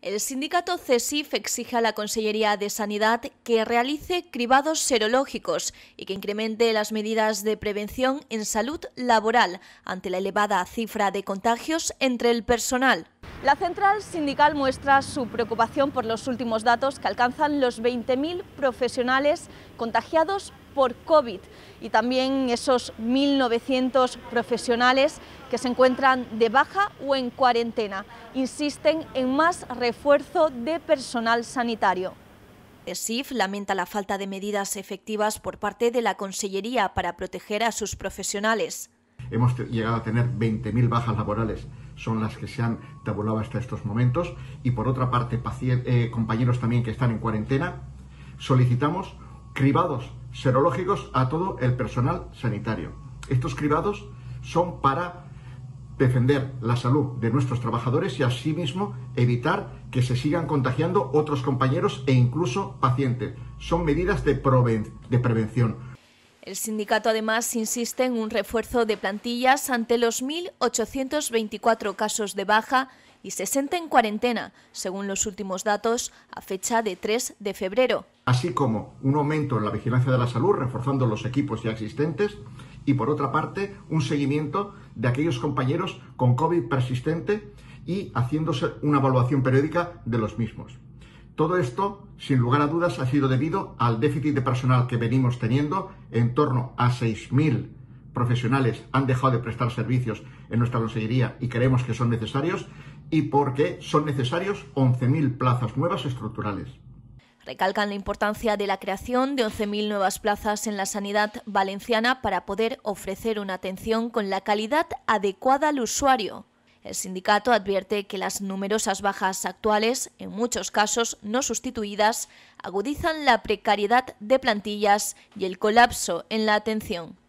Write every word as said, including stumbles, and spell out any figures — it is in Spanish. El sindicato C S I F exige a la Consellería de Sanidad que realice cribados serológicos y que incremente las medidas de prevención en salud laboral ante la elevada cifra de contagios entre el personal. La central sindical muestra su preocupación por los últimos datos que alcanzan los veinte mil profesionales contagiados por COVID y también esos mil novecientos profesionales que se encuentran de baja o en cuarentena. Insisten en más refuerzo de personal sanitario. C S I F lamenta la falta de medidas efectivas por parte de la Consellería para proteger a sus profesionales. Hemos llegado a tener veinte mil bajas laborales, son las que se han tabulado hasta estos momentos, y por otra parte eh, compañeros también que están en cuarentena. Solicitamos cribados serológicos a todo el personal sanitario. Estos cribados son para defender la salud de nuestros trabajadores y asimismo evitar que se sigan contagiando otros compañeros e incluso pacientes. Son medidas de, prove- de prevención. El sindicato además insiste en un refuerzo de plantillas ante los mil ochocientos veinticuatro casos de baja y sesenta en cuarentena, según los últimos datos a fecha de tres de febrero. Así como un aumento en la vigilancia de la salud, reforzando los equipos ya existentes, y por otra parte un seguimiento de aquellos compañeros con COVID persistente y haciéndose una evaluación periódica de los mismos. Todo esto, sin lugar a dudas, ha sido debido al déficit de personal que venimos teniendo. En torno a seis mil profesionales han dejado de prestar servicios en nuestra Consellería y creemos que son necesarios, y porque son necesarios once mil plazas nuevas estructurales. Recalcan la importancia de la creación de once mil nuevas plazas en la sanidad valenciana para poder ofrecer una atención con la calidad adecuada al usuario. El sindicato advierte que las numerosas bajas actuales, en muchos casos no sustituidas, agudizan la precariedad de plantillas y el colapso en la atención.